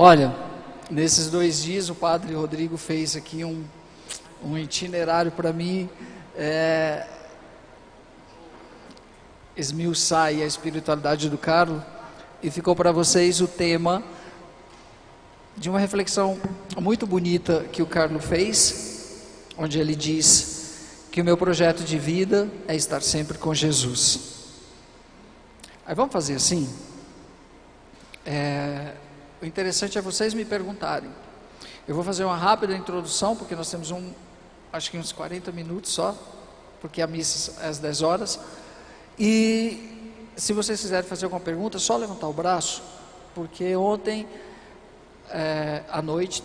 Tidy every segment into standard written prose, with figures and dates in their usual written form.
Olha, nesses 2 dias o Padre Rodrigo fez aqui um itinerário para mim esmiuçar aí a espiritualidade do Carlo, e ficou para vocês o tema de uma reflexão muito bonita que o Carlo fez, onde ele diz que o meu projeto de vida é estar sempre com Jesus. Aí vamos fazer assim? O interessante é vocês me perguntarem. Eu vou fazer uma rápida introdução, porque nós temos acho que uns 40 minutos só, porque a missa é às 10 horas. E se vocês quiserem fazer alguma pergunta, é só levantar o braço, porque ontem à noite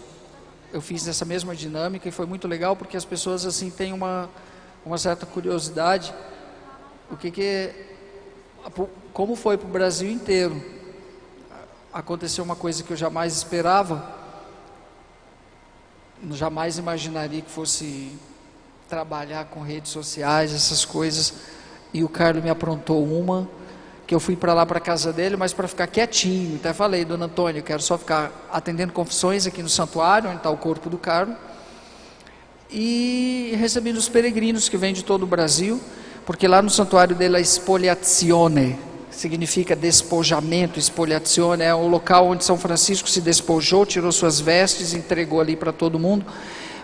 eu fiz essa mesma dinâmica e foi muito legal, porque as pessoas assim têm uma certa curiosidade. O que que como foi para o Brasil inteiro, aconteceu uma coisa que eu jamais esperava, jamais imaginaria que fosse trabalhar com redes sociais, essas coisas, e o Carlo me aprontou uma, que eu fui para lá para a casa dele, mas para ficar quietinho, até falei, Dona Antônia, eu quero só ficar atendendo confissões aqui no santuário, onde está o corpo do Carlo, e recebendo os peregrinos que vêm de todo o Brasil, porque lá no santuário dele a espoliazione, significa despojamento, espoliazione, é o local onde São Francisco se despojou, tirou suas vestes, entregou ali para todo mundo,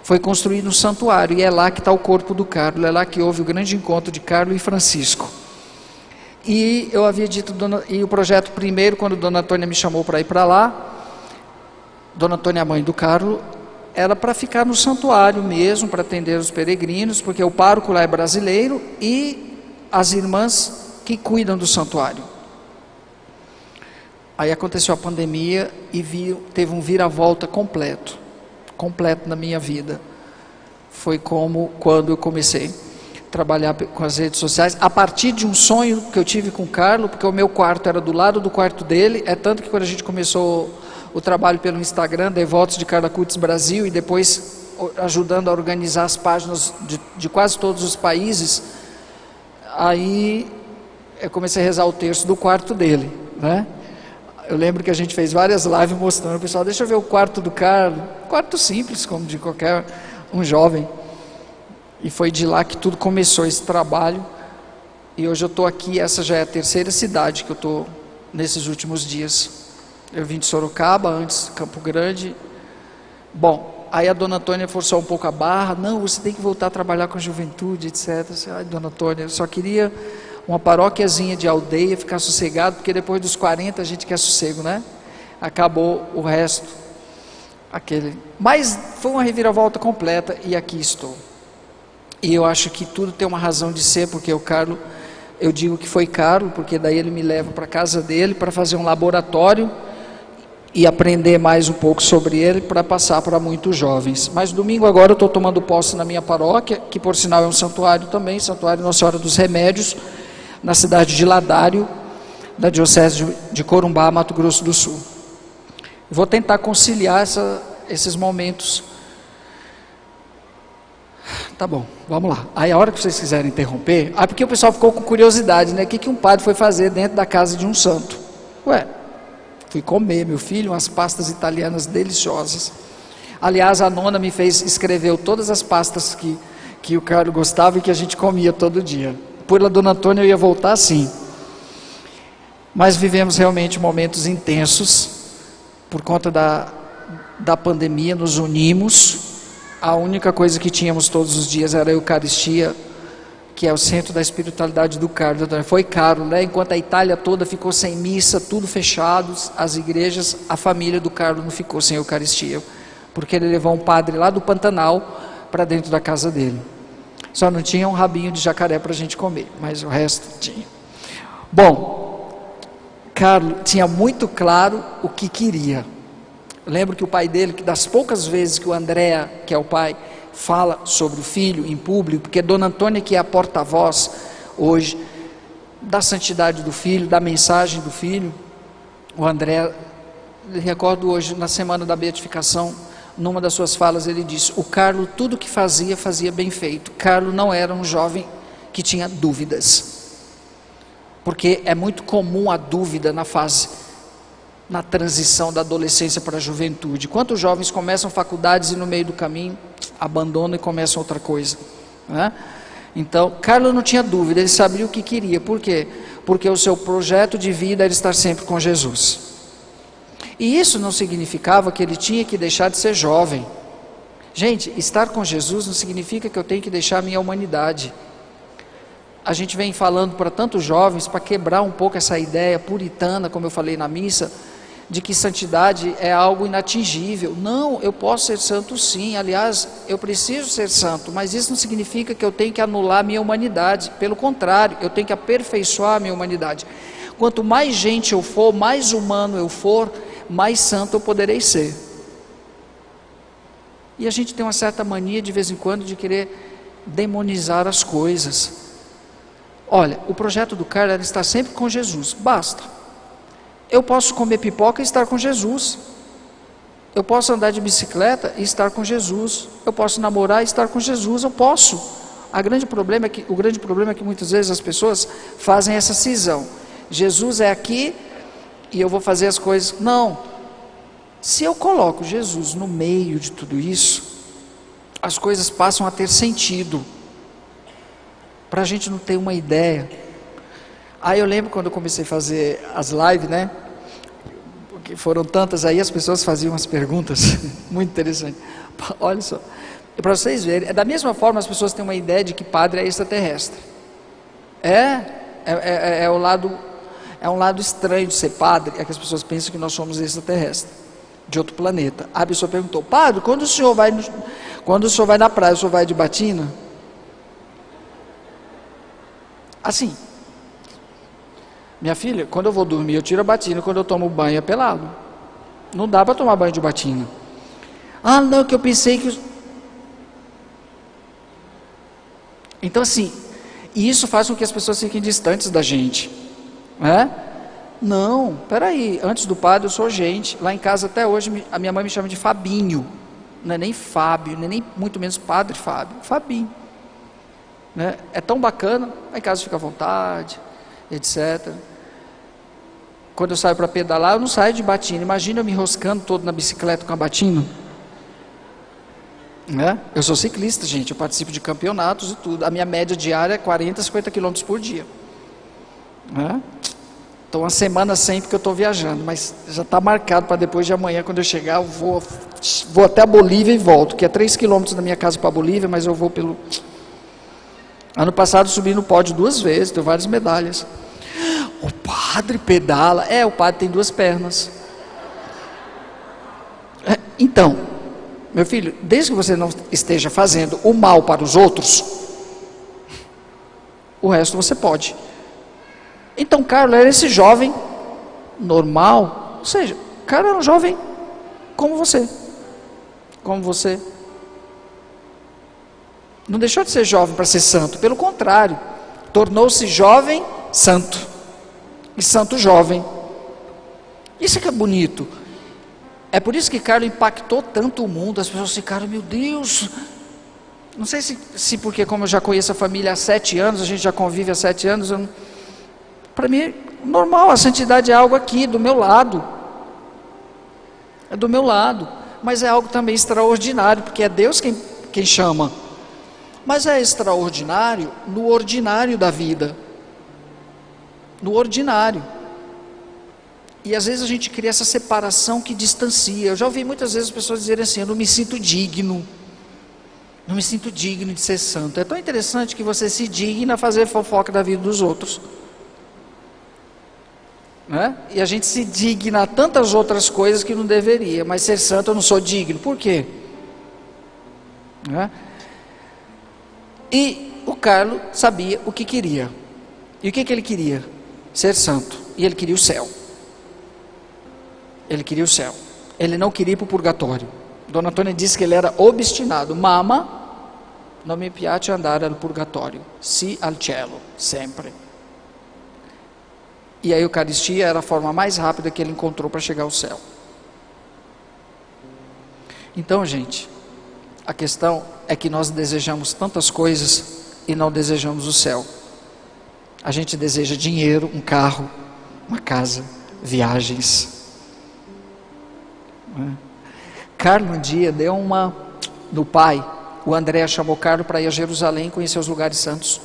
foi construído um santuário, e é lá que está o corpo do Carlo, é lá que houve o grande encontro de Carlo e Francisco. E eu havia dito, e o projeto primeiro, quando Dona Antônia me chamou para ir para lá, Dona Antônia, a mãe do Carlo, era para ficar no santuário mesmo, para atender os peregrinos, porque o pároco lá é brasileiro e as irmãs que cuidam do santuário. Aí aconteceu a pandemia e teve um viravolta completo na minha vida. Foi como quando eu comecei a trabalhar com as redes sociais, a partir de um sonho que eu tive com o Carlo, porque o meu quarto era do lado do quarto dele, é tanto que quando a gente começou o trabalho pelo Instagram, Devotos de Carlo Acutis Brasil, e depois ajudando a organizar as páginas de quase todos os países, aí eu comecei a rezar o terço do quarto dele, né? Eu lembro que a gente fez várias lives mostrando o pessoal, deixa eu ver o quarto do Carlo, quarto simples, como de qualquer um jovem, e foi de lá que tudo começou esse trabalho, e hoje eu estou aqui, essa já é a 3ª cidade que eu estou nesses últimos dias. Eu vim de Sorocaba, antes Campo Grande. Bom, aí a Dona Antônia forçou um pouco a barra, não, você tem que voltar a trabalhar com a juventude, etc. Ai, Dona Antônia, eu só queria uma paróquiazinha de aldeia, ficar sossegado, porque depois dos 40 a gente quer sossego, né? Acabou o resto, mas foi uma reviravolta completa e aqui estou. E eu acho que tudo tem uma razão de ser, porque o Carlo, eu digo que foi Carlo, porque daí ele me leva para a casa dele, para fazer um laboratório, e aprender mais um pouco sobre ele, para passar para muitos jovens. Mas domingo agora eu estou tomando posse na minha paróquia, que por sinal é um santuário também, Santuário Nossa Senhora dos Remédios, na cidade de Ladário, da diocese de Corumbá, Mato Grosso do Sul. Vou tentar conciliar esses momentos. Tá bom, vamos lá. Aí a hora que vocês quiserem interromper, porque o pessoal ficou com curiosidade, né? O que um padre foi fazer dentro da casa de um santo? Ué, fui comer, meu filho, umas pastas italianas deliciosas. Aliás, a nona me fez, escreveu todas as pastas que o Carlo gostava e que a gente comia todo dia. Pela Dona Antônia eu ia voltar sim. Mas vivemos realmente momentos intensos, por conta da pandemia, nos unimos. A única coisa que tínhamos todos os dias era a Eucaristia, que é o centro da espiritualidade do Carlo. Foi caro, né? Enquanto a Itália toda ficou sem missa, tudo fechado, as igrejas, a família do Carlo não ficou sem Eucaristia, porque ele levou um padre lá do Pantanal para dentro da casa dele. Só não tinha um rabinho de jacaré para a gente comer, mas o resto tinha. Bom, Carlo tinha muito claro o que queria. Eu lembro que o pai dele, que das poucas vezes que o André, que é o pai, fala sobre o filho em público, porque Dona Antônia, que é a porta-voz hoje da santidade do filho, da mensagem do filho, o André, recordo hoje, na semana da beatificação, numa das suas falas ele disse, o Carlo tudo que fazia, fazia bem feito. Carlo não era um jovem que tinha dúvidas, porque é muito comum a dúvida na fase na transição da adolescência para a juventude. Quantos jovens começam faculdades e no meio do caminho abandonam e começam outra coisa, né? Então, Carlo não tinha dúvida, ele sabia o que queria. Por quê? Porque o seu projeto de vida era estar sempre com Jesus. E isso não significava que ele tinha que deixar de ser jovem. Gente, estar com Jesus não significa que eu tenho que deixar a minha humanidade. A gente vem falando para tantos jovens, para quebrar um pouco essa ideia puritana, como eu falei na missa, de que santidade é algo inatingível. Não, eu posso ser santo sim, aliás, eu preciso ser santo, mas isso não significa que eu tenho que anular a minha humanidade. Pelo contrário, eu tenho que aperfeiçoar a minha humanidade. Quanto mais gente eu for, mais humano eu for, mais santo eu poderei ser. E a gente tem uma certa mania de vez em quando de querer demonizar as coisas. Olha, o projeto do Carlo era estar sempre com Jesus, basta. Eu posso comer pipoca e estar com Jesus. Eu posso andar de bicicleta e estar com Jesus. Eu posso namorar e estar com Jesus, eu posso. O grande problema é que muitas vezes as pessoas fazem essa cisão. Jesus é aqui e eu vou fazer as coisas. Não. Se eu coloco Jesus no meio de tudo isso, as coisas passam a ter sentido. Para a gente não ter uma ideia. Aí eu lembro quando eu comecei a fazer as lives, né? Porque foram tantas aí, as pessoas faziam umas perguntas muito interessantes. Olha só, para vocês verem, é da mesma forma as pessoas têm uma ideia de que padre é extraterrestre. É um lado estranho de ser padre, é que as pessoas pensam que nós somos extraterrestres, de outro planeta. A pessoa perguntou: padre, quando o senhor vai na praia, o senhor vai de batina? Assim, minha filha, quando eu vou dormir eu tiro a batina, quando eu tomo banho é pelado, não dá para tomar banho de batina. Ah, não, que eu pensei que... Então assim, isso faz com que as pessoas fiquem distantes da gente, né? Não, peraí, antes do padre eu sou gente. Lá em casa até hoje a minha mãe me chama de Fabinho, não é nem Fábio, nem muito menos padre Fábio, Fabinho. Né? É tão bacana, aí em casa fica à vontade, etc. Quando eu saio para pedalar, eu não saio de batina. Imagina eu me enroscando todo na bicicleta com a batina, né? Eu sou ciclista, gente, eu participo de campeonatos e tudo. A minha média diária é 40, 50 quilômetros por dia, né? Então uma semana sem, porque eu estou viajando, mas já está marcado para depois de amanhã. Quando eu chegar, eu vou até a Bolívia e volto, que é 3 quilômetros da minha casa para a Bolívia, mas eu vou pelo... Ano passado subi no pódio 2 vezes, deu várias medalhas. O padre pedala. É, o padre tem 2 pernas. Então, meu filho, desde que você não esteja fazendo o mal para os outros, o resto você pode. Então, Carlo era esse jovem normal, ou seja, Carlo era um jovem como você, Não deixou de ser jovem para ser santo, pelo contrário, tornou-se jovem santo, e santo jovem. Isso é que é bonito. É por isso que Carlo impactou tanto o mundo. As pessoas ficaram: meu Deus, não sei se porque, como eu já conheço a família há 7 anos, a gente já convive há 7 anos, para mim é normal, a santidade é algo aqui, do meu lado, é do meu lado, mas é algo também extraordinário, porque é Deus quem chama. Mas é extraordinário no ordinário da vida, no ordinário. E às vezes a gente cria essa separação que distancia. Eu já ouvi muitas vezes as pessoas dizerem assim: eu não me sinto digno de ser santo. É tão interessante que você se digna a fazer fofoca da vida dos outros, né? E a gente se digna a tantas outras coisas que não deveria, mas ser santo eu não sou digno. Por quê? Né? E o Carlo sabia o que queria. E o que ele queria? Ser santo. E ele queria o céu. Ele queria o céu. Ele não queria ir para o purgatório. Dona Antônia disse que ele era obstinado. Mama, non mi piace andare al purgatorio, si al cielo, sempre. E a Eucaristia era a forma mais rápida que ele encontrou para chegar ao céu. Então, gente, a questão é que nós desejamos tantas coisas e não desejamos o céu. A gente deseja dinheiro, um carro, uma casa, viagens, Carlo um dia deu uma do pai. O André chamou Carlo para ir a Jerusalém conhecer os lugares santos.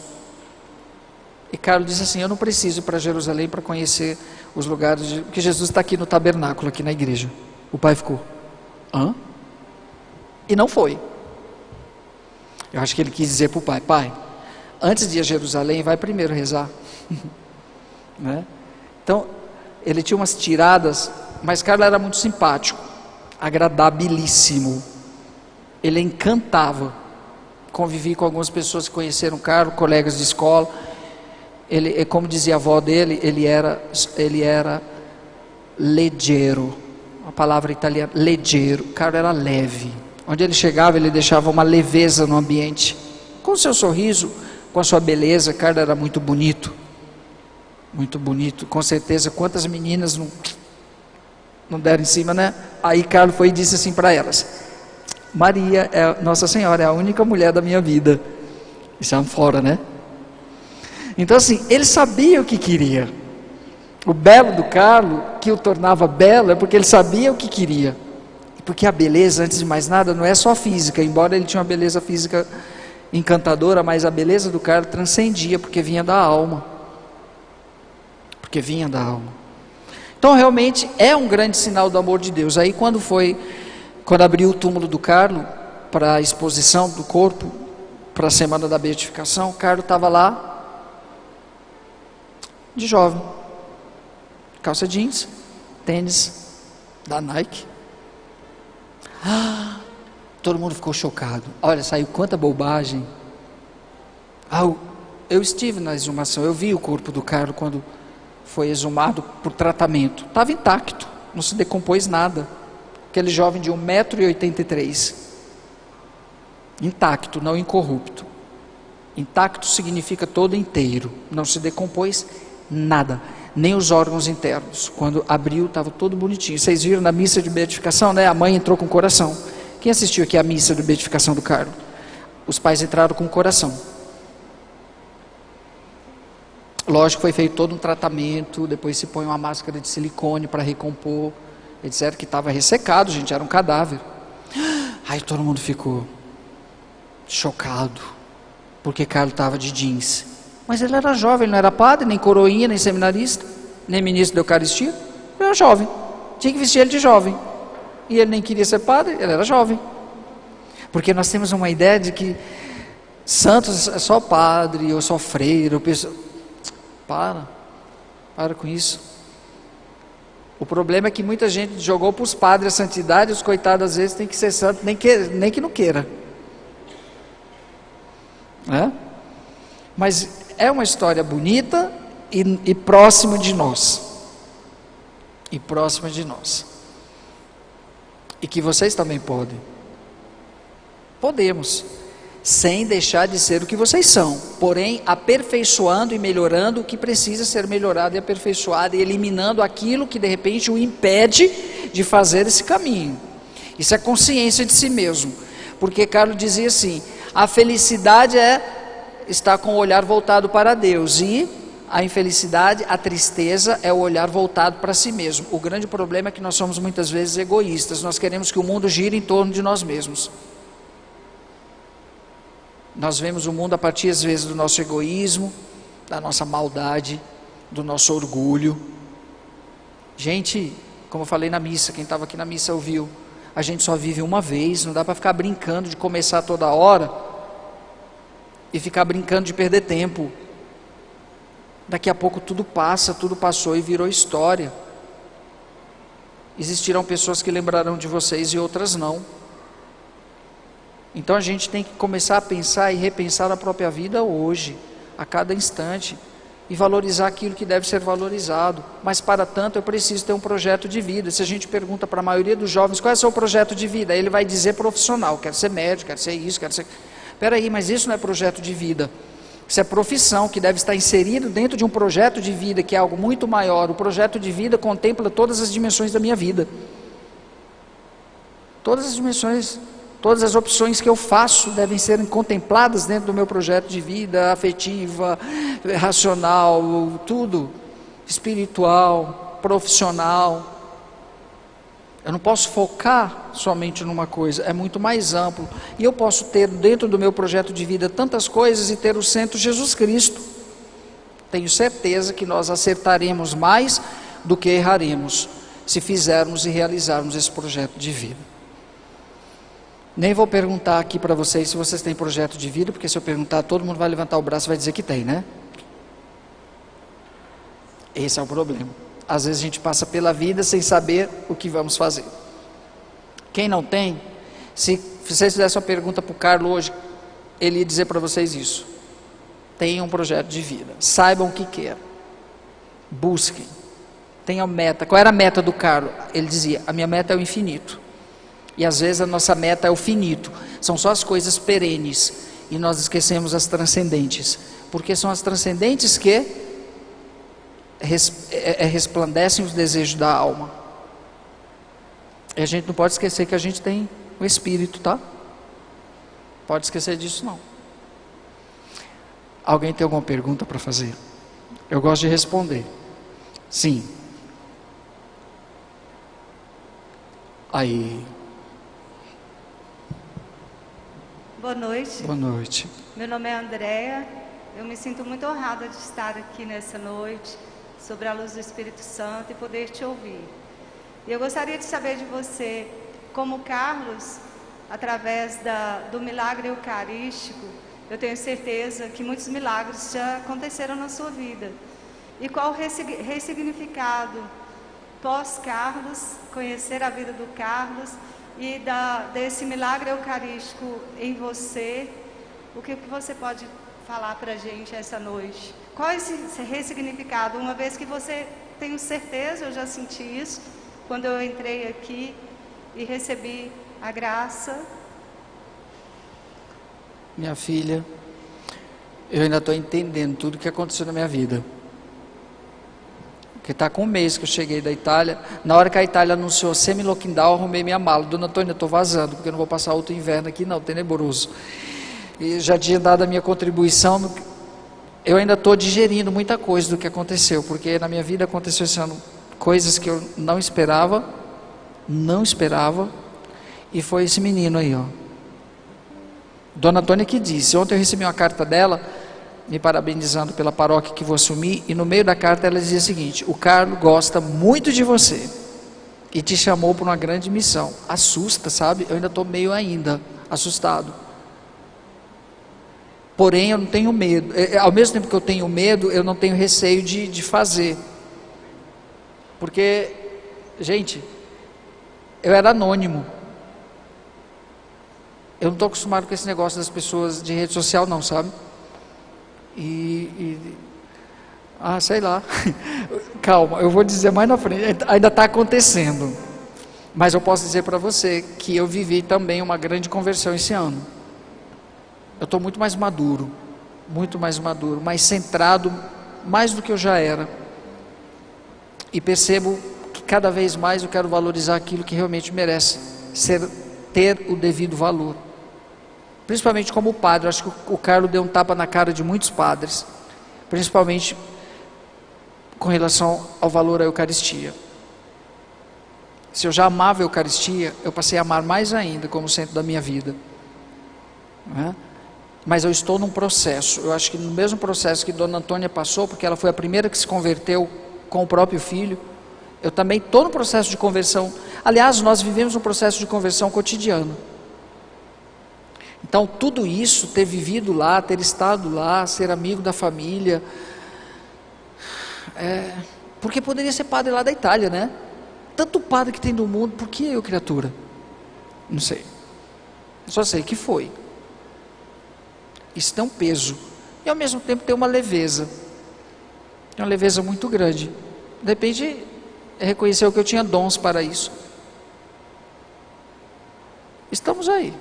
E Carlo disse assim: eu não preciso ir para Jerusalém para conhecer os lugares, porque Jesus está aqui no tabernáculo, aqui na igreja. O pai ficou: hã? E não foi. Eu acho que ele quis dizer para o pai: pai, antes de ir a Jerusalém, vai primeiro rezar. Né? Então, ele tinha umas tiradas, mas Carlo era muito simpático, agradabilíssimo. Ele encantava. Convivi com algumas pessoas que conheceram Carlo, colegas de escola. Ele, como dizia a avó dele, ele era leggero, uma palavra italiana, leggero. Carlo era leve. Onde ele chegava, ele deixava uma leveza no ambiente. Com o seu sorriso, com a sua beleza, Carlo era muito bonito. Muito bonito, com certeza. Quantas meninas não deram em cima, né? Aí Carlo foi e disse assim para elas: Maria, Nossa Senhora, é a única mulher da minha vida. Isso é fora, né? Então assim, ele sabia o que queria. O belo do Carlo, que o tornava belo, é porque ele sabia o que queria. Porque a beleza, antes de mais nada, não é só física. Embora ele tinha uma beleza física encantadora, mas a beleza do Carlo transcendia, porque vinha da alma. Porque vinha da alma. Então realmente é um grande sinal do amor de Deus. Aí quando abriu o túmulo do Carlo para a exposição do corpo, para a semana da beatificação, o Carlo estava lá de jovem, calça jeans, tênis da Nike. Ah, todo mundo ficou chocado. Olha, saiu quanta bobagem. Eu estive na exumação, eu vi o corpo do Carlo quando foi exumado por tratamento. Estava intacto, não se decompôs nada. Aquele jovem de 1,83 m, intacto, não incorrupto. Intacto significa todo inteiro, não se decompôs nada, nem os órgãos internos. Quando abriu, estava todo bonitinho. Vocês viram na missa de beatificação, né? A mãe entrou com o coração. Quem assistiu aqui à missa de beatificação do Carlo? Os pais entraram com o coração. Lógico, foi feito todo um tratamento. Depois se põe uma máscara de silicone para recompor, etc. Que estava ressecado, gente, era um cadáver. Aí todo mundo ficou chocado, porque Carlo estava de jeans. Mas ele era jovem, ele não era padre, nem coroinha, nem seminarista, nem ministro da Eucaristia. Ele era jovem, tinha que vestir ele de jovem. E ele nem queria ser padre, ele era jovem. Porque nós temos uma ideia de que santos é só padre, ou só freira, ou pessoa... Para com isso. O problema é que muita gente jogou para os padres a santidade, os coitados às vezes têm que ser santo, nem que não queira. É? Mas é uma história bonita e próxima de nós. E próxima de nós. E que vocês também podem. Podemos. Sem deixar de ser o que vocês são. Porém, aperfeiçoando e melhorando o que precisa ser melhorado e aperfeiçoado. E eliminando aquilo que de repente o impede de fazer esse caminho. Isso é consciência de si mesmo. Porque Carlo dizia assim: a felicidade é estar com o olhar voltado para Deus, e a infelicidade, a tristeza, é o olhar voltado para si mesmo. O grande problema é que nós somos muitas vezes egoístas, nós queremos que o mundo gire em torno de nós mesmos. Nós vemos o mundo a partir às vezes do nosso egoísmo, da nossa maldade, do nosso orgulho. Gente, como eu falei na missa, quem estava aqui na missa ouviu: a gente só vive uma vez, não dá para ficar brincando de começar toda hora e ficar brincando de perder tempo. Daqui a pouco tudo passa, tudo passou e virou história. Existirão pessoas que lembrarão de vocês e outras não. Então a gente tem que começar a pensar e repensar a própria vida hoje, a cada instante, e valorizar aquilo que deve ser valorizado. Mas para tanto eu preciso ter um projeto de vida. Se a gente pergunta para a maioria dos jovens: qual é o seu projeto de vida? Aí ele vai dizer profissional: quero ser médico, quero ser isso, quero ser... Peraí, mas isso não é projeto de vida. Isso é profissão que deve estar inserido dentro de um projeto de vida, que é algo muito maior. O projeto de vida contempla todas as dimensões da minha vida. Todas as dimensões, todas as opções que eu faço devem ser contempladas dentro do meu projeto de vida, afetiva, racional, tudo, espiritual, profissional. Eu não posso focar somente numa coisa, é muito mais amplo. E eu posso ter dentro do meu projeto de vida tantas coisas e ter o centro Jesus Cristo. Tenho certeza que nós acertaremos mais do que erraremos, se fizermos e realizarmos esse projeto de vida. Nem vou perguntar aqui para vocês se vocês têm projeto de vida, porque se eu perguntar, todo mundo vai levantar o braço e vai dizer que tem, né? Esse é o problema. Às vezes a gente passa pela vida sem saber o que vamos fazer. Quem não tem, se vocês fizessem uma pergunta para o Carlo hoje, ele ia dizer para vocês isso. Tenham um projeto de vida, saibam o que quer, busquem, tenham meta. Qual era a meta do Carlo? Ele dizia, a minha meta é o infinito. E às vezes a nossa meta é o finito, são só as coisas perenes, e nós esquecemos as transcendentes, porque são as transcendentes que resplandecem os desejos da alma. E a gente não pode esquecer que a gente tem o espírito, tá? Pode esquecer disso não. Alguém tem alguma pergunta para fazer? Eu gosto de responder. Sim. Aí. Boa noite. Boa noite. Meu nome é Andréa. Eu me sinto muito honrada de estar aqui nessa noite, sobre a luz do Espírito Santo, e poder te ouvir. E eu gostaria de saber de você, como Carlos, através do milagre eucarístico, eu tenho certeza que muitos milagres já aconteceram na sua vida. E qual o ressignificado pós-Carlos, conhecer a vida do Carlos, e desse milagre eucarístico em você, o que você pode falar para a gente essa noite? Qual é esse ressignificado? Uma vez que você, tenho certeza, eu já senti isso, quando eu entrei aqui e recebi a graça. Minha filha, eu ainda estou entendendo tudo o que aconteceu na minha vida. Porque está com um mês que eu cheguei da Itália. Na hora que a Itália anunciou semi-lockdown, arrumei minha mala. Dona Antônia, estou vazando, porque eu não vou passar outro inverno aqui não, tenebroso. E já tinha dado a minha contribuição. Eu ainda estou digerindo muita coisa do que aconteceu, porque na minha vida aconteceu esse ano coisas que eu não esperava, e foi esse menino aí, ó. Dona Antônia que disse, ontem eu recebi uma carta dela, me parabenizando pela paróquia que vou assumir, e no meio da carta ela dizia o seguinte: o Carlo gosta muito de você e te chamou para uma grande missão. Assusta, sabe? Eu ainda estou meio assustado, porém eu não tenho medo. Ao mesmo tempo que eu tenho medo, eu não tenho receio de fazer, porque, gente, eu era anônimo. Eu não estou acostumado com esse negócio das pessoas de rede social não, sabe? Sei lá. Calma, eu vou dizer mais na frente. Ainda está acontecendo, mas eu posso dizer para você que eu vivi também uma grande conversão esse ano. Eu estou muito mais maduro, mais centrado, mais do que eu já era, e percebo que cada vez mais eu quero valorizar aquilo que realmente merece ter o devido valor. Principalmente como padre. Eu acho que o Carlo deu um tapa na cara de muitos padres, principalmente com relação ao valor à Eucaristia. Se eu já amava a Eucaristia, eu passei a amar mais ainda como centro da minha vida, né? Mas eu estou num processo. Eu acho que no mesmo processo que Dona Antônia passou, porque ela foi a primeira que se converteu com o próprio filho, eu também estou num processo de conversão. Aliás, nós vivemos um processo de conversão cotidiano. Então tudo isso, ter vivido lá, ter estado lá, ser amigo da família, porque poderia ser padre lá da Itália, né? Tanto padre que tem do mundo, por que eu, criatura? Não sei, só sei que foi. Isso tem um peso, e ao mesmo tempo tem uma leveza, muito grande. Depende de reconhecer o que eu tinha dons para isso. Estamos aí.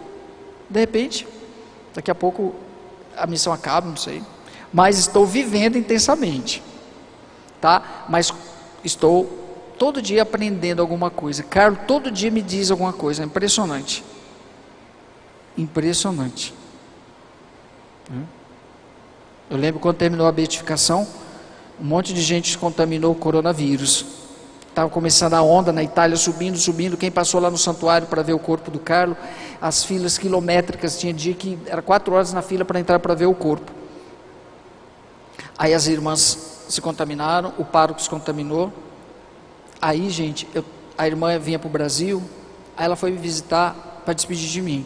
De repente, daqui a pouco a missão acaba, não sei, mas estou vivendo intensamente, tá? Mas estou todo dia aprendendo alguma coisa. Carlo todo dia me diz alguma coisa, é impressionante, impressionante. Eu lembro quando terminou a beatificação, um monte de gente contaminou o coronavírus, Estava começando a onda na Itália, subindo, subindo. Quem passou lá no santuário para ver o corpo do Carlo, as filas quilométricas, tinha dia que era 4 horas na fila para entrar para ver o corpo. Aí as irmãs se contaminaram, o pároco se contaminou. Aí, gente, a irmã vinha para o Brasil, aí ela foi me visitar para despedir de mim.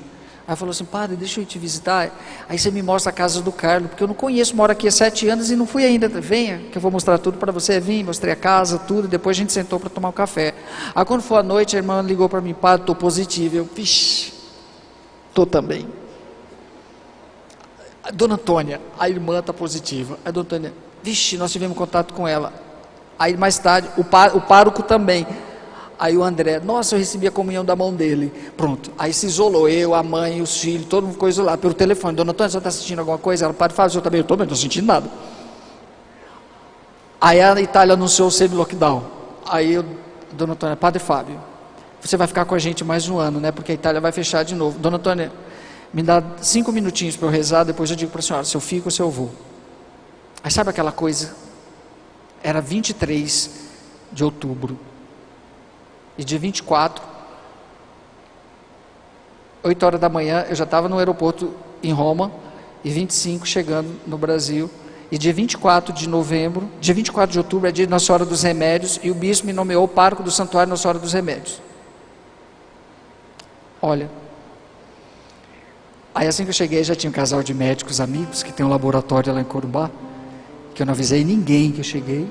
Aí falou assim: padre, deixa eu te visitar, aí você me mostra a casa do Carlo, porque eu não conheço, moro aqui há 7 anos e não fui ainda. Venha, que eu vou mostrar tudo para você. Vim, mostrei a casa, tudo, depois a gente sentou para tomar um café. Aí quando foi à noite, a irmã ligou para mim: padre, estou positiva. Eu, vixi, estou também. Dona Antônia, a irmã está positiva. A Dona Antônia, vixi, nós tivemos contato com ela. Aí mais tarde, o pároco também. Aí o André, nossa, eu recebi a comunhão da mão dele. Pronto, aí se isolou eu, a mãe, os filhos, todo mundo ficou isolado pelo telefone. Dona Antônia, você está sentindo alguma coisa? Ela, padre Fábio, eu também estou, mas não estou sentindo nada. Aí a Itália anunciou o semi-lockdown. Aí eu, Dona Antônia, padre Fábio, você vai ficar com a gente mais um ano, né? Porque a Itália vai fechar de novo. Dona Antônia, me dá 5 minutinhos para eu rezar, depois eu digo para a senhora se eu fico ou se eu vou. Aí sabe aquela coisa? Era 23 de outubro. E dia 24, 8 horas da manhã, eu já estava no aeroporto em Roma, e 25 chegando no Brasil, e dia 24 de novembro, dia 24 de outubro é dia de Nossa Senhora dos Remédios, e o bispo me nomeou pároco do Santuário Nossa Senhora dos Remédios. Olha, aí assim que eu cheguei, já tinha um casal de médicos amigos, que tem um laboratório lá em Corumbá, que eu não avisei ninguém que eu cheguei.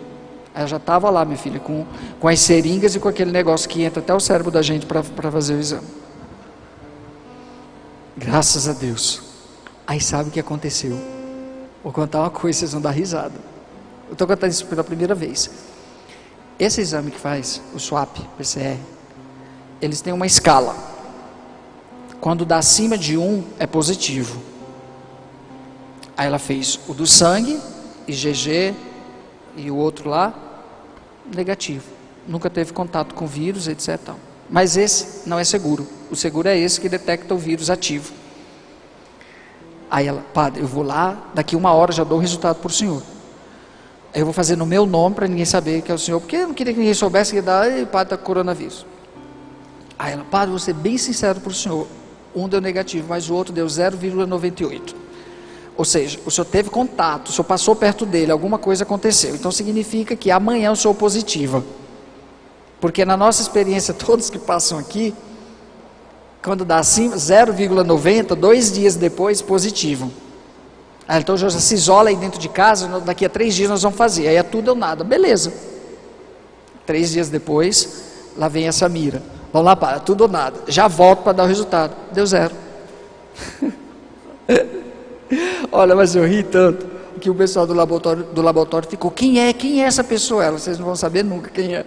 Ela já estava lá, minha filha, com as seringas e com aquele negócio que entra até o cérebro da gente para fazer o exame. Graças a Deus. Aí sabe o que aconteceu? Vou contar uma coisa, vocês vão dar risada. Eu estou contando isso pela primeira vez. Esse exame que faz, o swap, PCR, eles têm uma escala. Quando dá acima de 1, é positivo. Aí ela fez o do sangue, IgG, e o outro lá, negativo, nunca teve contato com vírus, etc. Mas esse não é seguro, o seguro é esse que detecta o vírus ativo. Aí ela, padre, eu vou lá, daqui 1 hora já dou o resultado para o senhor. Eu vou fazer no meu nome para ninguém saber que é o senhor, porque eu não queria que ninguém soubesse que dá, padre, está com coronavírus. Aí ela, padre, vou ser bem sincero para o senhor, um deu negativo, mas o outro deu 0,98. Ou seja, o senhor teve contato, o senhor passou perto dele, alguma coisa aconteceu. Então significa que amanhã eu sou positiva. Porque na nossa experiência, todos que passam aqui, quando dá assim, 0,90, 2 dias depois, positivo. Aí, então já se isola aí dentro de casa, daqui a 3 dias nós vamos fazer. Aí é tudo ou nada, beleza. 3 dias depois, lá vem essa mira. Vamos lá, para, tudo ou nada. Já volto para dar o resultado. Deu 0. Olha, mas eu ri tanto que o pessoal do laboratório ficou: quem é essa pessoa? Ela, vocês não vão saber nunca quem é.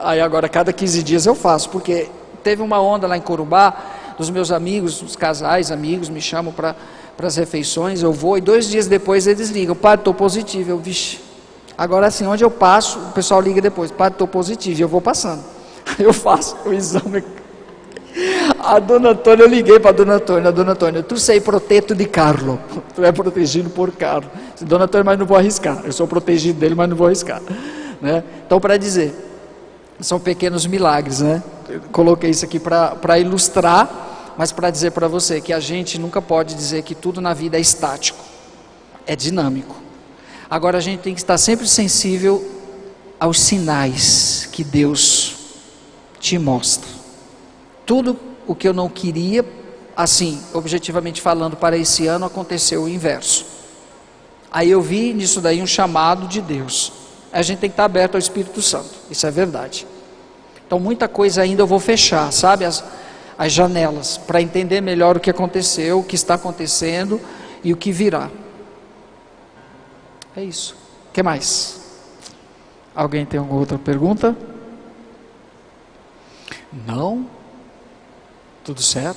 Aí agora cada 15 dias eu faço, porque teve uma onda lá em Corumbá, dos meus amigos, os casais, amigos, me chamam para as refeições, eu vou, e 2 dias depois eles ligam: padre, estou positivo. Eu, vixe, agora assim, onde eu passo, o pessoal liga depois: padre, estou positivo, e eu vou passando. Aí eu faço o exame. A Dona Antônia, eu liguei para a Dona Antônia: Dona Antônia, tu sei proteto de Carlo, tu é protegido por Carlo. Dona Antônia, mas não vou arriscar, eu sou protegido dele, mas não vou arriscar, né? Então, para dizer, são pequenos milagres, né? Eu coloquei isso aqui para ilustrar, mas para dizer para você que a gente nunca pode dizer que tudo na vida é estático, é dinâmico. Agora a gente tem que estar sempre sensível aos sinais que Deus te mostra. Tudo o que eu não queria, assim, objetivamente falando, para esse ano, aconteceu o inverso. Aí eu vi nisso daí um chamado de Deus. A gente tem que estar aberto ao Espírito Santo, isso é verdade. Então muita coisa ainda eu vou fechar, sabe, as janelas, para entender melhor o que aconteceu, o que está acontecendo e o que virá. É isso. O que mais? Alguém tem alguma outra pergunta? Não? Tudo certo?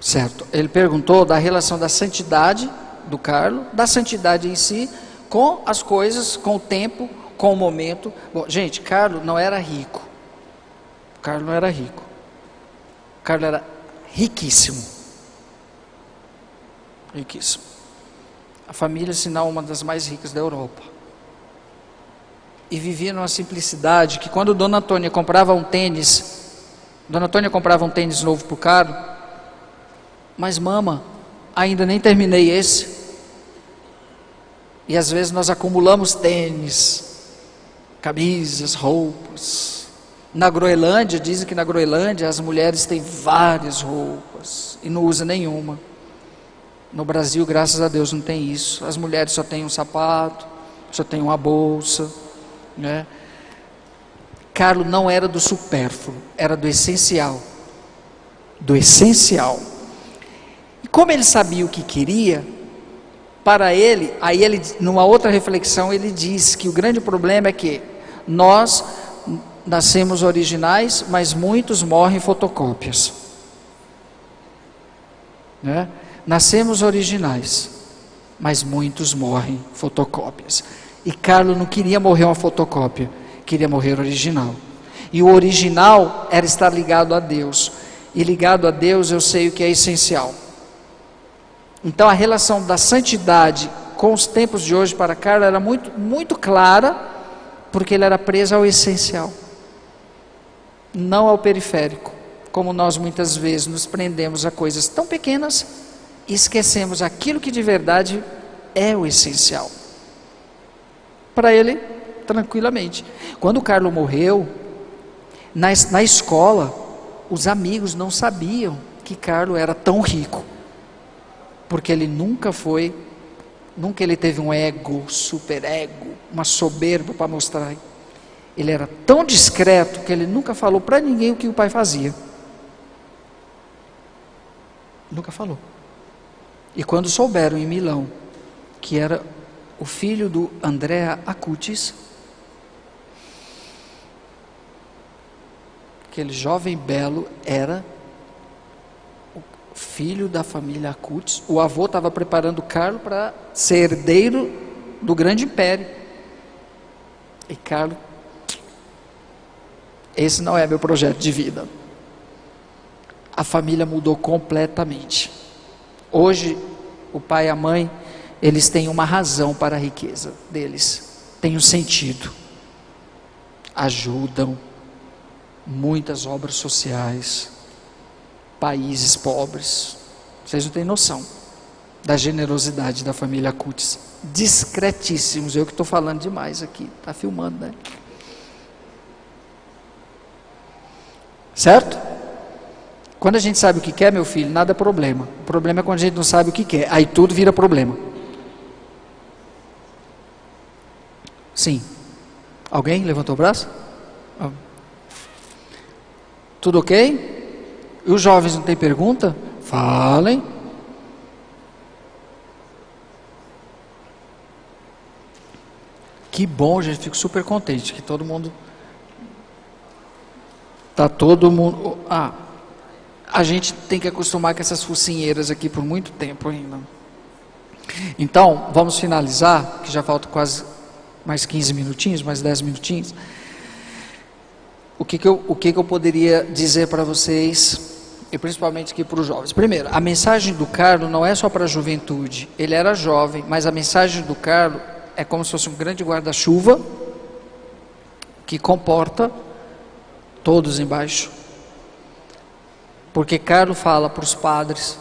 Certo. Ele perguntou da relação da santidade do Carlo, da santidade em si, com as coisas, com o tempo, com o momento. Bom, gente, Carlo não era rico. Carlo não era rico. Carlo era riquíssimo. Riquíssimo. A família, senão uma das mais ricas da Europa. E vivia numa simplicidade que, quando Dona Antônia comprava um tênis, Dona Antônia comprava um tênis novo para o Carlo, mas mama, ainda nem terminei esse. E às vezes nós acumulamos tênis, camisas, roupas. Na Groenlândia, dizem que na Groenlândia as mulheres têm várias roupas e não usam nenhuma. No Brasil, graças a Deus, não tem isso. As mulheres só têm um sapato, só têm uma bolsa, né? Carlo não era do supérfluo, era do essencial. Do essencial. E como ele sabia o que queria, para ele, aí ele, numa outra reflexão, ele diz que o grande problema é que nós nascemos originais, mas muitos morrem fotocópias. Né? Nascemos originais, mas muitos morrem fotocópias. E Carlo não queria morrer uma fotocópia, queria morrer original. E o original era estar ligado a Deus. E ligado a Deus eu sei o que é essencial. Então a relação da santidade com os tempos de hoje para Carlo era muito clara, porque ele era preso ao essencial, não ao periférico, como nós muitas vezes nos prendemos a coisas tão pequenas e esquecemos aquilo que de verdade é o essencial. Para ele, tranquilamente. Quando Carlo morreu, na escola, os amigos não sabiam que Carlo era tão rico, porque ele nunca teve um ego, superego, uma soberba para mostrar. Ele era tão discreto que ele nunca falou para ninguém o que o pai fazia. Nunca falou. E quando souberam em Milão que era o filho do André Acutis, aquele jovem belo era o filho da família Acutis, o avô estava preparando Carlo para ser herdeiro do grande império. E Carlo, esse não é meu projeto de vida. A família mudou completamente. Hoje, o pai e a mãe, eles têm uma razão para a riqueza deles, tem um sentido, ajudam muitas obras sociais, países pobres. Vocês não têm noção da generosidade da família Acutis, discretíssimos. Eu que estou falando demais aqui, está filmando, né? Certo? Quando a gente sabe o que quer, meu filho, nada é problema. O problema é quando a gente não sabe o que quer. Aí tudo vira problema. Sim. Alguém levantou o braço? Ah. Tudo ok? E os jovens não têm pergunta? Falem. Que bom, gente. Fico super contente que todo mundo... Tá todo mundo... Ah... A gente tem que acostumar com essas focinheiras aqui por muito tempo ainda. Então, vamos finalizar, que já falta quase mais 15 minutinhos, mais 10 minutinhos. O que eu poderia dizer para vocês, e principalmente aqui para os jovens? Primeiro, a mensagem do Carlo não é só para a juventude. Ele era jovem, mas a mensagem do Carlo é como se fosse um grande guarda-chuva que comporta todos embaixo. Porque Carlo fala para os padres,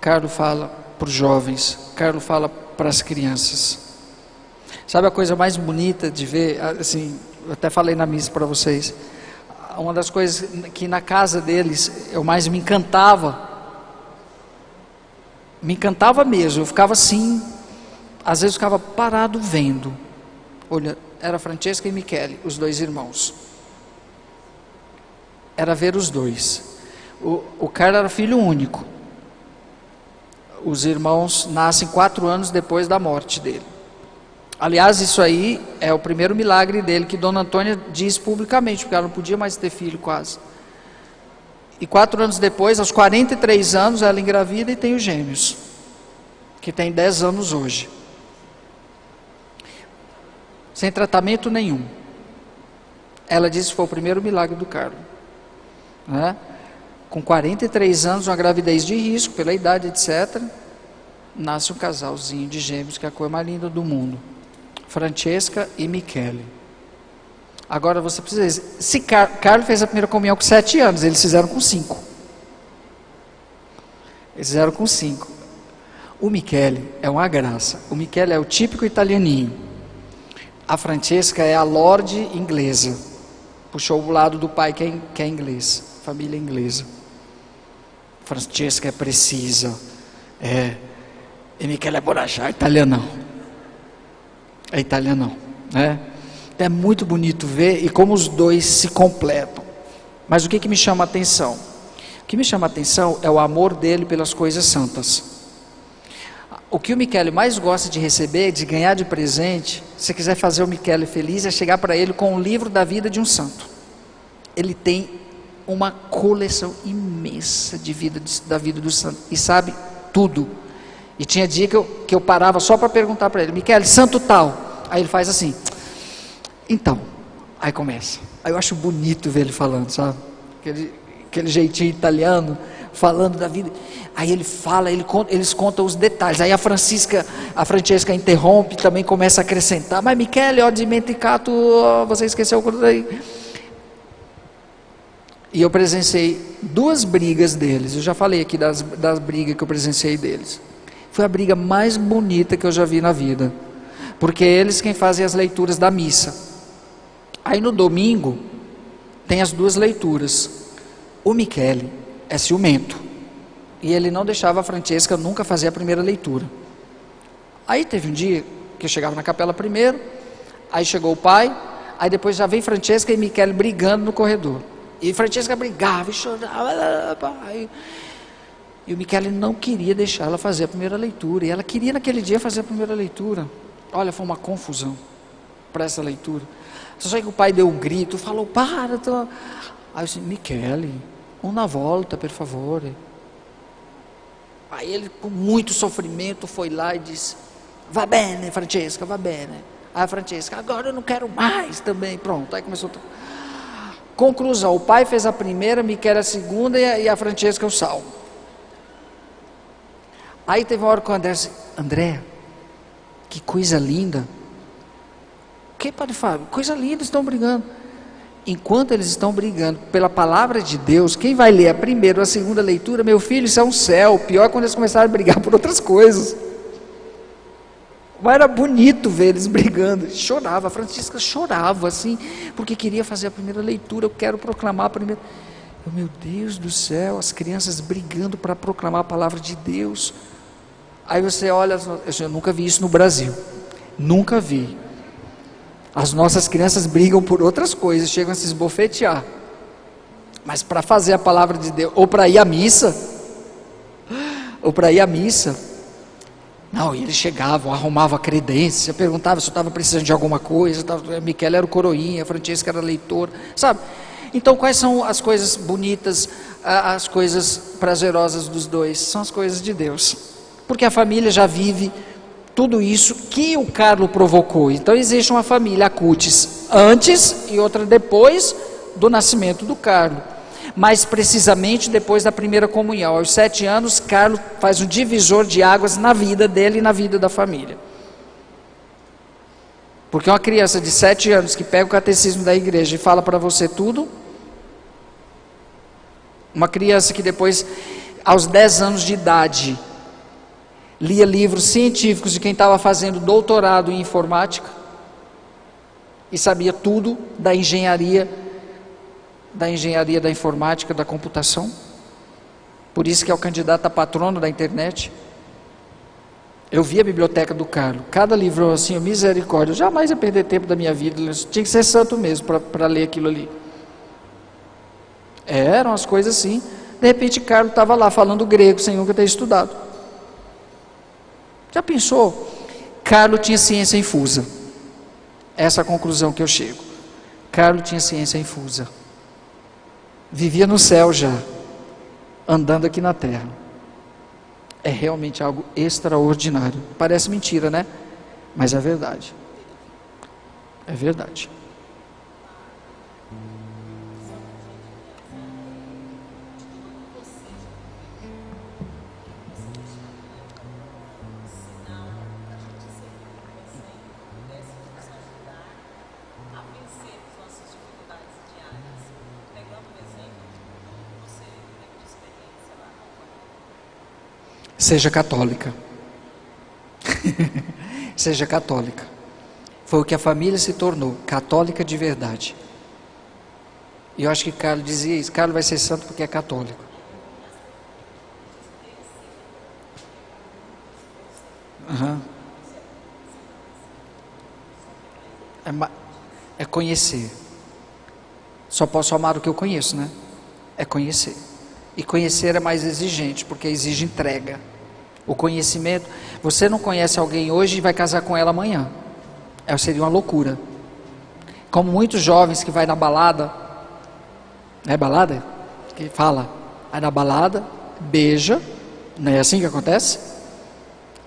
Carlo fala para os jovens, Carlo fala para as crianças. Sabe a coisa mais bonita de ver, assim, eu até falei na missa para vocês, uma das coisas que na casa deles eu mais me encantava mesmo, eu ficava assim, às vezes eu ficava parado vendo. Olha, era Francesca e Michele, os dois irmãos, era ver os dois. O Carlo era filho único. Os irmãos nascem 4 anos depois da morte dele. Aliás, isso aí é o primeiro milagre dele, que Dona Antônia diz publicamente, porque ela não podia mais ter filho quase. E 4 anos depois, aos 43 anos, ela engravida e tem os gêmeos, que tem 10 anos hoje. sem tratamento nenhum. Ela disse que foi o primeiro milagre do Carlo, né? Com 43 anos, uma gravidez de risco pela idade, etc. Nasce um casalzinho de gêmeos, que é a coisa mais linda do mundo, Francesca e Michele. Agora você precisa, se Carlo fez a primeira comunhão com 7 anos, eles fizeram com 5. Eles fizeram com 5. O Michele é uma graça. O Michele é o típico italianinho. A Francesca é a lorde inglesa. Puxou o lado do pai, que é inglês, família inglesa. Francesca é precisa. É. E Michele é borrachá, italianão. É italianão, né? É muito bonito ver e como os dois se completam. Mas o que me chama a atenção? O que me chama a atenção é o amor dele pelas coisas santas. O que o Michele mais gosta de receber, de ganhar de presente, se quiser fazer o Michele feliz, é chegar para ele com um livro da vida de um santo. Ele tem uma coleção imensa de vida, da vida do santo, e sabe tudo. E tinha dia que eu parava só para perguntar para ele, Michele, santo tal. Aí ele faz assim, então, aí começa. Aí eu acho bonito ver ele falando, sabe? Aquele jeitinho italiano, falando da vida. Aí ele fala, eles contam os detalhes. Aí a Francesca interrompe, também começa a acrescentar. Mas Michele, ó, dimenticato, você esqueceu o daí. E eu presenciei 2 brigas deles. Eu já falei aqui das brigas que eu presenciei deles. Foi a briga mais bonita que eu já vi na vida. Porque eles quem fazem as leituras da missa. Aí no domingo, tem as 2 leituras. O Michele é ciumento, e ele não deixava a Francesca nunca fazer a primeira leitura. Aí teve um dia que eu chegava na capela primeiro, aí chegou o pai, aí depois já vem Francesca e Michele brigando no corredor. E Francesca brigava e chorava, e o Michele não queria deixar ela fazer a primeira leitura, e ela queria naquele dia fazer a primeira leitura. Olha, foi uma confusão para essa leitura. Só que o pai deu um grito, falou, para, tô... Aí eu disse, Michele... Uma volta, por favor. Aí ele, com muito sofrimento, foi lá e disse: "Vá bene, Francesca, vá bene." Aí a Francesca: "Agora eu não quero mais também." Pronto, aí começou. Conclusão: o pai fez a primeira, Michele a segunda e a Francesca o salmo. Aí teve uma hora que o André disse: "André, que coisa linda." "Que, Padre Fábio?" "Coisa linda, estão brigando." Enquanto eles estão brigando pela palavra de Deus, quem vai ler a primeira ou a segunda leitura, meu filho, isso é um céu. Pior é quando eles começaram a brigar por outras coisas. Mas era bonito ver eles brigando. Chorava, a Francesca chorava assim, porque queria fazer a primeira leitura, eu quero proclamar a primeira. Eu, meu Deus do céu, as crianças brigando para proclamar a palavra de Deus. Aí você olha, eu nunca vi isso no Brasil, nunca vi. As nossas crianças brigam por outras coisas, chegam a se esbofetear. Mas para fazer a palavra de Deus, ou para ir à missa, não, e eles chegavam, arrumavam a credência, perguntavam se eu estava precisando de alguma coisa, a Michele era o coroinha, a Francesca era a leitora, sabe? Então quais são as coisas bonitas, as coisas prazerosas dos dois? São as coisas de Deus, porque a família já vive... tudo isso que o Carlo provocou. Então existe uma família Acutis antes e outra depois do nascimento do Carlo. Mais precisamente depois da primeira comunhão. Aos 7 anos, Carlo faz um divisor de águas na vida dele e na vida da família. Porque uma criança de 7 anos que pega o catecismo da igreja e fala para você tudo. Uma criança que depois, aos 10 anos de idade... lia livros científicos de quem estava fazendo doutorado em informática e sabia tudo da engenharia da informática, da computação. Por isso que é o candidato a patrono da internet. Eu vi a biblioteca do Carlo, cada livro assim, misericórdia, eu jamais ia perder tempo da minha vida, eu tinha que ser santo mesmo para ler aquilo ali. Eram as coisas assim. De repente Carlo estava lá falando grego sem nunca ter estudado. Já pensou? Carlo tinha ciência infusa. Essa é a conclusão que eu chego. Carlo tinha ciência infusa. Vivia no céu já, andando aqui na terra. É realmente algo extraordinário. Parece mentira, né? Mas é verdade. É verdade. Seja católica. Seja católica. Foi o que a família se tornou, católica de verdade. E eu acho que Carlo dizia isso, Carlo vai ser santo porque é católico. Uhum. É conhecer. Só posso amar o que eu conheço, né? É conhecer. E conhecer é mais exigente, porque exige entrega. O conhecimento, você não conhece alguém hoje e vai casar com ela amanhã, seria uma loucura, como muitos jovens que vai na balada, não é balada? Que fala, vai na balada, beija, não é assim que acontece?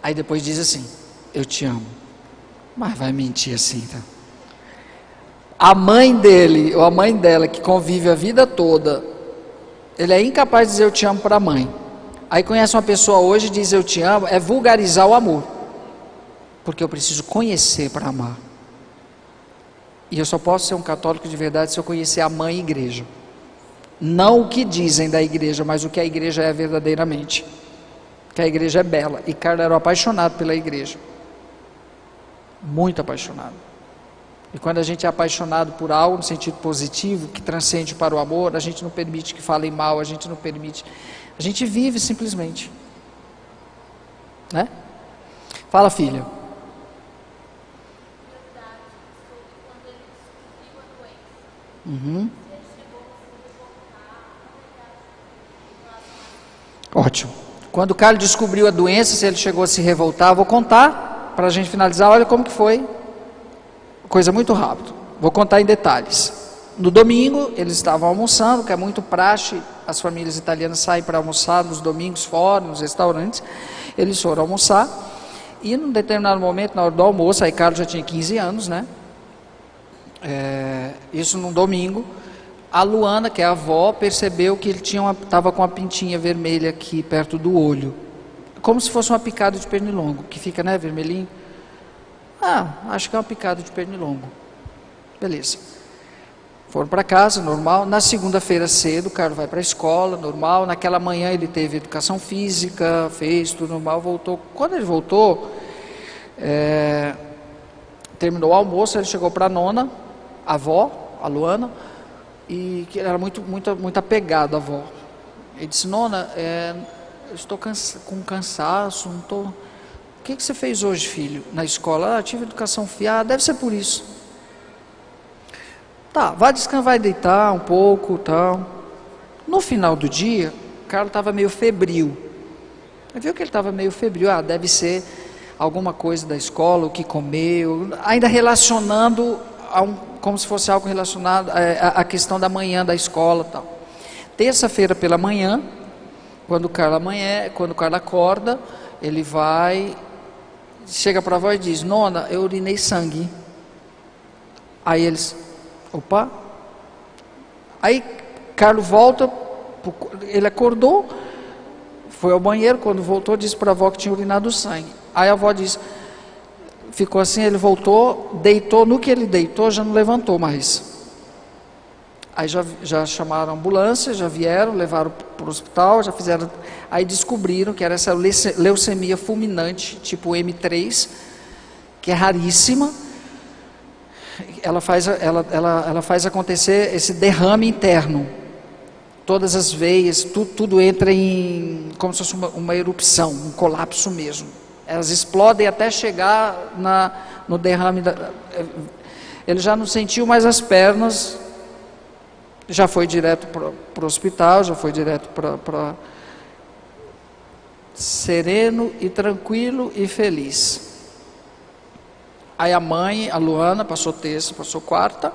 Aí depois diz assim, eu te amo, mas vai mentir assim, tá? A mãe dele, ou a mãe dela, que convive a vida toda, ele é incapaz de dizer eu te amo para a mãe. Aí conhece uma pessoa hoje e diz eu te amo, é vulgarizar o amor, porque eu preciso conhecer para amar, e eu só posso ser um católico de verdade se eu conhecer a mãe igreja, não o que dizem da igreja, mas o que a igreja é verdadeiramente, que a igreja é bela, e Carlo era apaixonado pela igreja, muito apaixonado, e quando a gente é apaixonado por algo no sentido positivo, que transcende para o amor, a gente não permite que falem mal, a gente não permite... A gente vive simplesmente, né? Fala, filha. Uhum. Ótimo. Quando o Carlo descobriu a doença, se ele chegou a se revoltar, vou contar para a gente finalizar. Olha como que foi, coisa muito rápida. Vou contar em detalhes. No domingo, eles estavam almoçando, que é muito praxe, as famílias italianas saem para almoçar nos domingos fora, nos restaurantes, eles foram almoçar, e num determinado momento, na hora do almoço, aí Carlo já tinha 15 anos, né? Isso num domingo, a Luana, que é a avó, percebeu que ele estava com uma pintinha vermelha aqui perto do olho, como se fosse uma picada de pernilongo, que fica, né, vermelhinho? Ah, acho que é uma picada de pernilongo, beleza. Foram para casa, normal, na segunda-feira cedo, o Carlo vai para a escola, normal, naquela manhã ele teve educação física, fez tudo normal, voltou, quando ele voltou, terminou o almoço, ele chegou para a nona, a avó, a Luana, e que era muito apegado à avó, ele disse, nona, eu estou com cansaço, não estou... o que você fez hoje, filho, na escola? Ah, tive educação física, deve ser por isso. Tá, vai descansar, vai deitar um pouco, tal. No final do dia, o Carlo estava meio febril. Viu que ele estava meio febril, ah, deve ser alguma coisa da escola, o que comeu, ainda relacionando, como se fosse algo relacionado à questão da manhã da escola, tal. Terça-feira pela manhã, quando o Carlo acorda, ele vai, chega para a avó e diz, nona, eu urinei sangue. Aí eles... opa, aí Carlo volta, ele acordou, foi ao banheiro, quando voltou disse para a avó que tinha urinado sangue, aí a avó disse, ficou assim, ele voltou, deitou, no que ele deitou já não levantou mais, aí já chamaram a ambulância, já vieram, levaram para o hospital, já fizeram, aí descobriram que era essa leucemia fulminante, tipo M3, que é raríssima. Ela faz acontecer esse derrame interno, todas as veias, tudo entra em, como se fosse uma erupção, um colapso mesmo, elas explodem até chegar no derrame, ele já não sentiu mais as pernas, já foi direto para o hospital, já foi direto para sereno e tranquilo e feliz. Aí a mãe, a Luana, passou terça, passou quarta,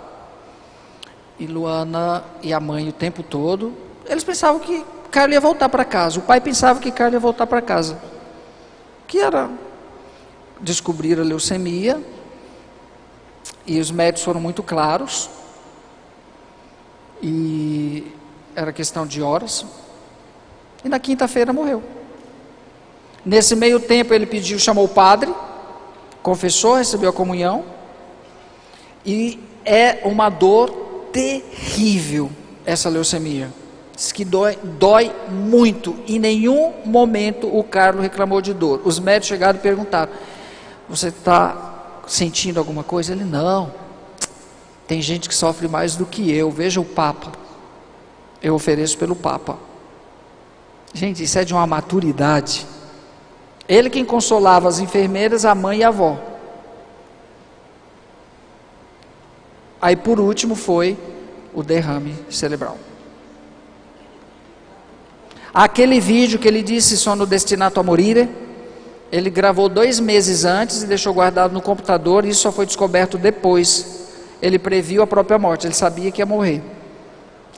e Luana e a mãe o tempo todo, eles pensavam que Carlo ia voltar para casa, o pai pensava que Carlo ia voltar para casa, que era descobrir a leucemia, E os médicos foram muito claros, e era questão de horas, e na quinta-feira morreu. Nesse meio tempo ele pediu, chamou o padre, confessou, recebeu a comunhão, e é uma dor terrível essa leucemia. Diz que dói muito. Em nenhum momento o Carlo reclamou de dor. Os médicos chegaram e perguntaram: você está sentindo alguma coisa? Ele: não, tem gente que sofre mais do que eu, veja o Papa, eu ofereço pelo Papa. Gente, isso é de uma maturidade. Ele quem consolava as enfermeiras, a mãe e a avó. Aí por último foi o derrame cerebral. Aquele vídeo que ele disse sono destinato a morire, ele gravou 2 meses antes e deixou guardado no computador, e isso só foi descoberto depois. Ele previu a própria morte, ele sabia que ia morrer.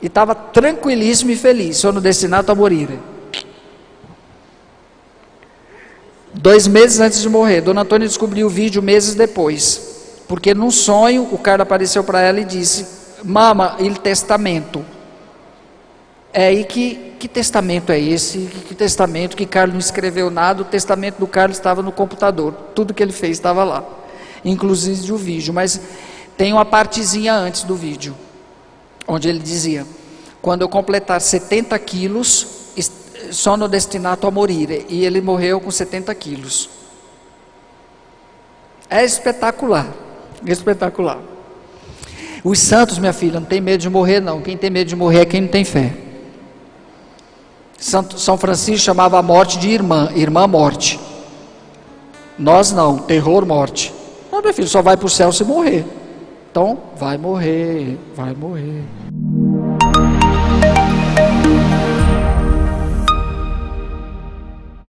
E estava tranquilíssimo e feliz, sono destinato a morire. 2 meses antes de morrer, Dona Antônia descobriu o vídeo meses depois, porque num sonho o cara apareceu para ela e disse: mama, il testamento. É, e que testamento é esse? Que testamento? Que Carlo não escreveu nada, o testamento do Carlo estava no computador, tudo que ele fez estava lá, inclusive o vídeo. Mas tem uma partezinha antes do vídeo, onde ele dizia: quando eu completar 70 quilos, sono destinato a morire. E ele morreu com 70 quilos. É espetacular, espetacular. Os santos, minha filha, não tem medo de morrer não, quem tem medo de morrer é quem não tem fé. São Francisco chamava a morte de irmã, irmã morte. Nós não, terror morte. Não, meu filho, só vai para o céu se morrer. Então, vai morrer, vai morrer.